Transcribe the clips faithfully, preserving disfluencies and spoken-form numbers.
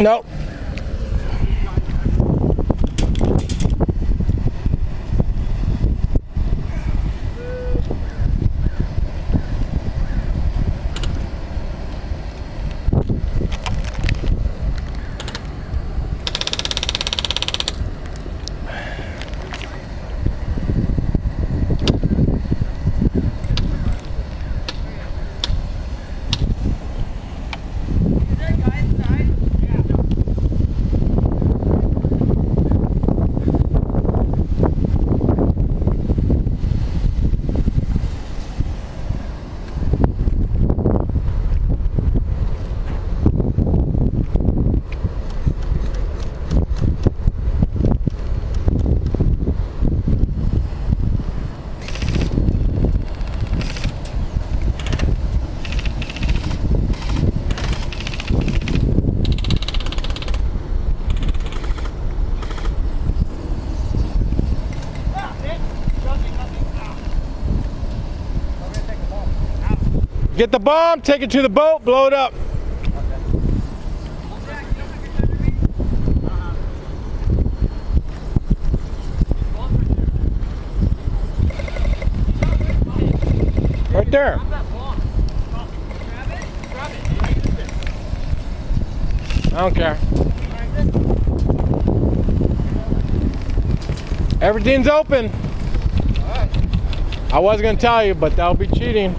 Nope. Get the bomb, take it to the boat, blow it up. Okay. Right there. I don't care. Everything's open. I was gonna tell you, but that would be cheating.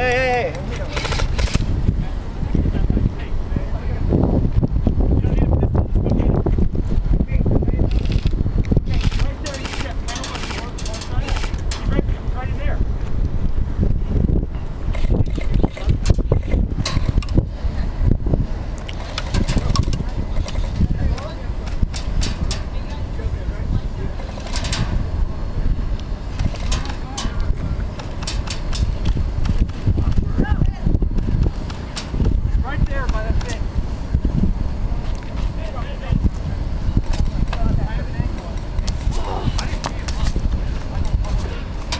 Hey, hey, hey.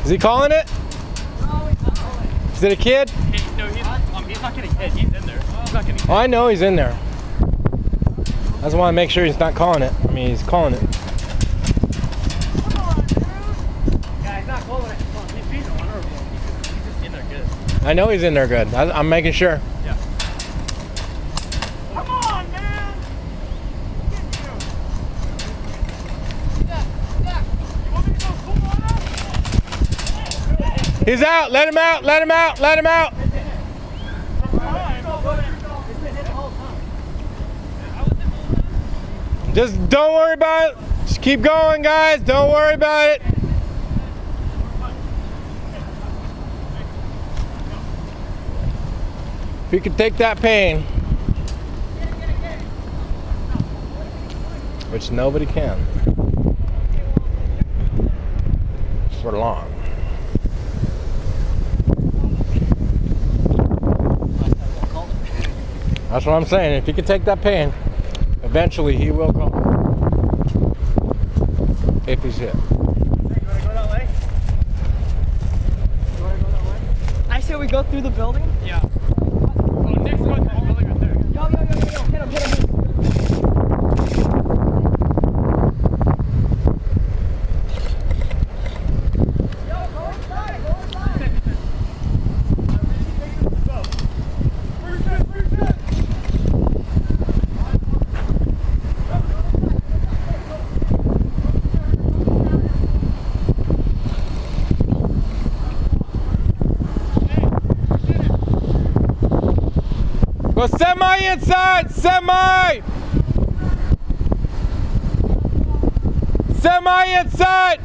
Is he calling it? No, he's not calling it. Is it a kid? He, no, he's, um, he's not getting hit. He's in there. He's not getting hit. Oh, I know he's in there. I just want to make sure he's not calling it. I mean, he's calling it. Come on, dude. Yeah, he's not calling it. He's being honorable. He's just, he's just in there good. I know he's in there good. I, I'm making sure. Yeah. Come on, man. Get you. Step, step. You want me to go full on up? He's out, let him out, let him out, let him out. Just don't worry about it. Just keep going, guys. Don't worry about it. If you can take that pain, which nobody can for long. That's what I'm saying. If he can take that pain, eventually he will come. If he's hit. Hey, you want to go that way? You want to go that way? I say we go through the building? Yeah. Oh, next one. The building right there. Yo, yo, yo, yo, hit him, hit him. Go semi inside! Semi! Semi inside!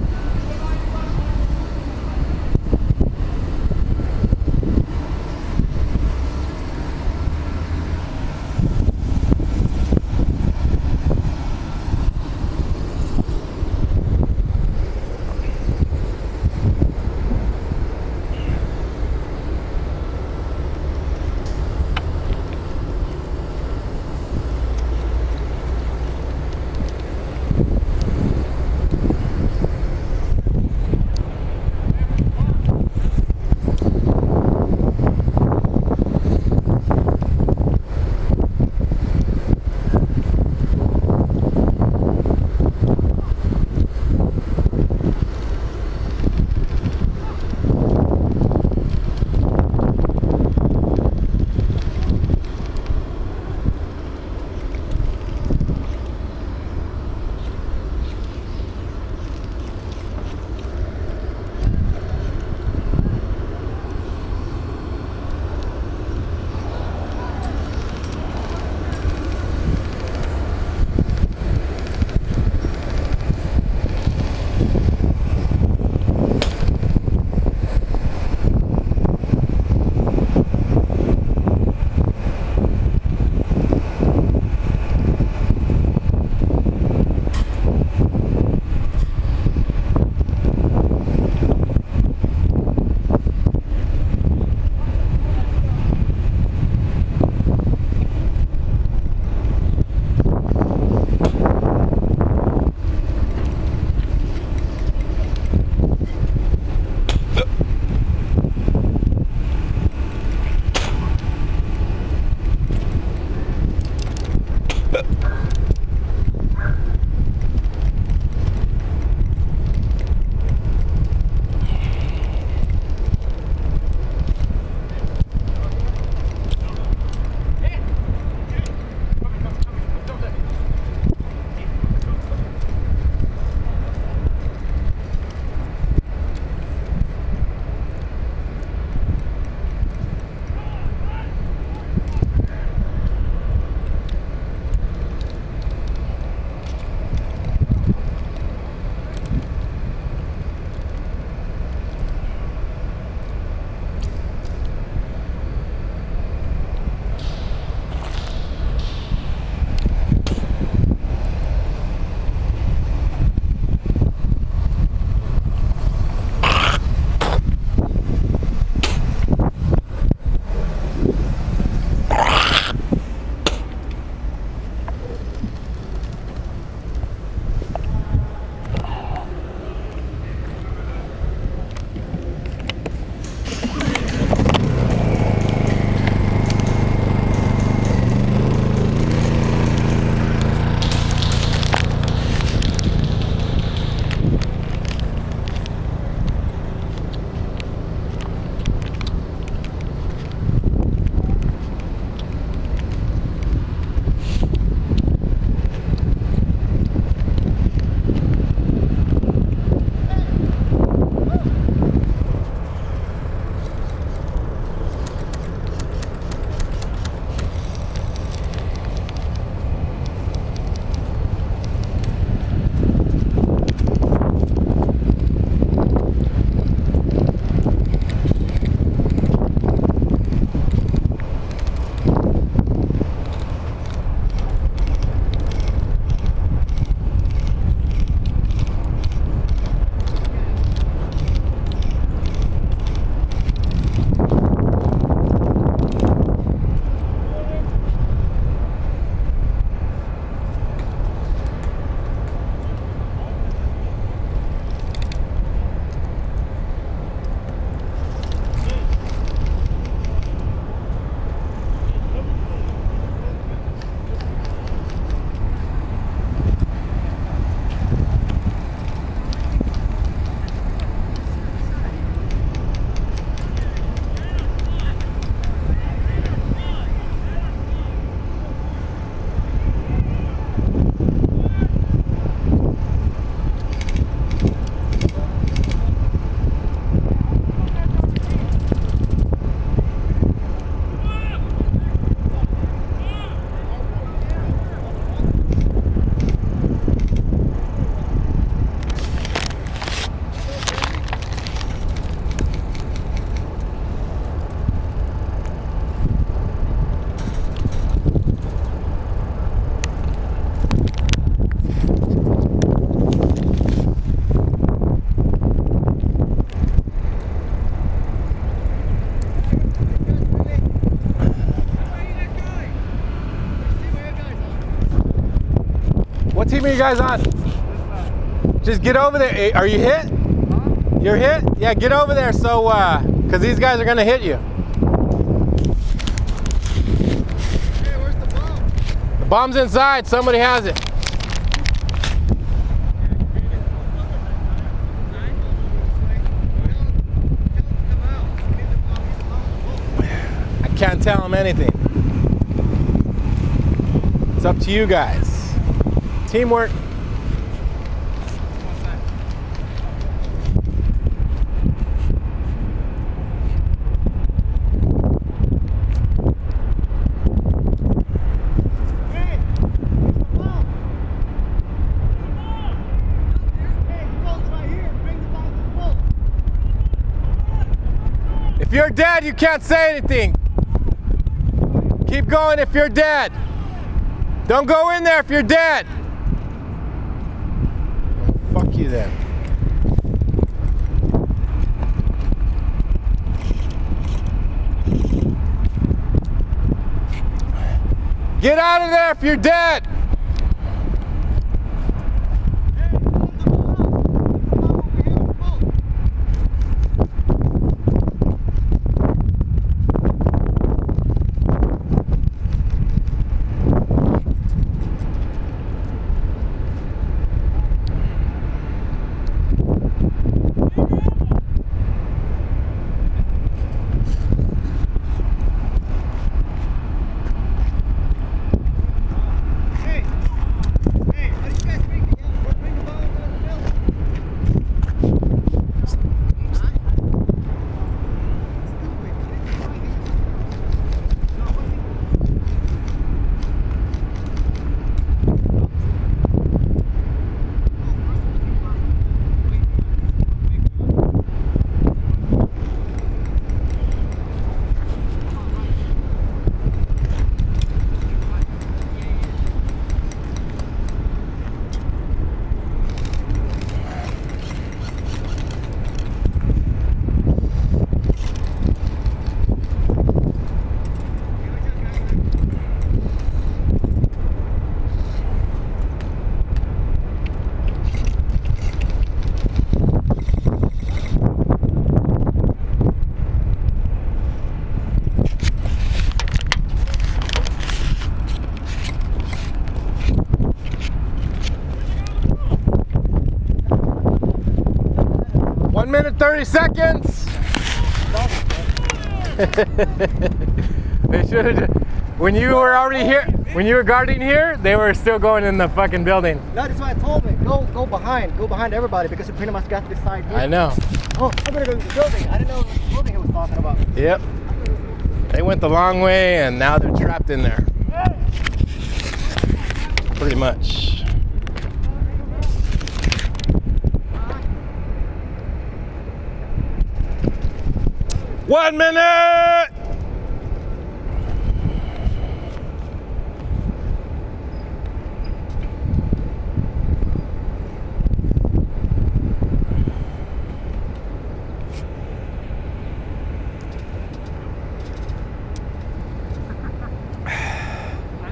team are you guys on? This side. Just get over there. Are you hit? Huh? You're hit? Yeah, get over there so, uh, because these guys are going to hit you. Hey, where's the bomb? The bomb's inside. Somebody has it. I can't tell them anything. It's up to you guys. Teamwork. If you're dead, you can't say anything. Keep going if you're dead. Don't go in there if you're dead. Well, fuck you then. Get out of there if you're dead. minute thirty seconds. They should have. When you were already here, when you were guarding here, they were still going in the fucking building. No, that's why I told me go, go behind, go behind everybody because you pretty much got this side here. I know. Oh, I better go to the building. I didn't know what the building he was talking about. Yep. They went the long way and now they're trapped in there. Pretty much. One minute! I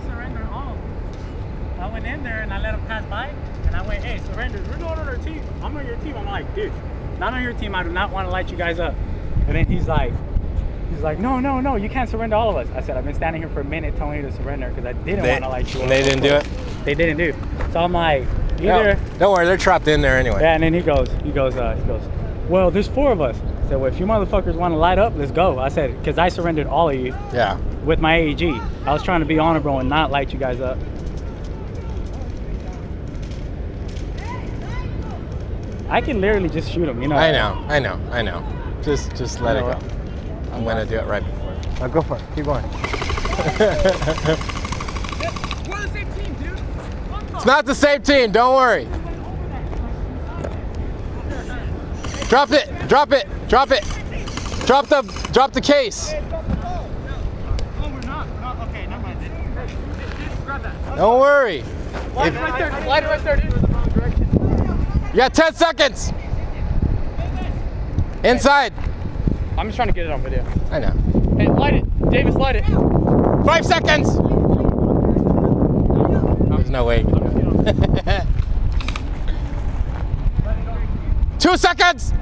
surrendered all. I went in there and I let them pass by and I went, hey, surrender. We're going on our team. I'm on your team. I'm like, dude, not on your team. I do not want to light you guys up. And then he's like, he's like, no, no, no, you can't surrender all of us. I said, I've been standing here for a minute telling you to surrender because I didn't want to light you up. They didn't do it? They didn't do. So I'm like, either. No, don't worry, they're trapped in there anyway. Yeah, and then he goes, he goes, uh, he goes, well, there's four of us. I said, well, if you motherfuckers want to light up, let's go. I said, because I surrendered all of you. Yeah. With my A E G. I was trying to be honorable and not light you guys up. I can literally just shoot them, you know. I know, I know, I know. Just, just let it go. I'm gonna do it right before. Now go for it. Keep going. We're the same team, dude. It's not the same team. Don't worry. Drop it. Drop it. Drop it. Drop the, drop the case. Don't worry. Wide right there. Wide right there, dude. You got ten seconds. Inside. I'm just trying to get it on video. I know. Hey, light it. Davis, light it. Five seconds. There's no way. Two seconds.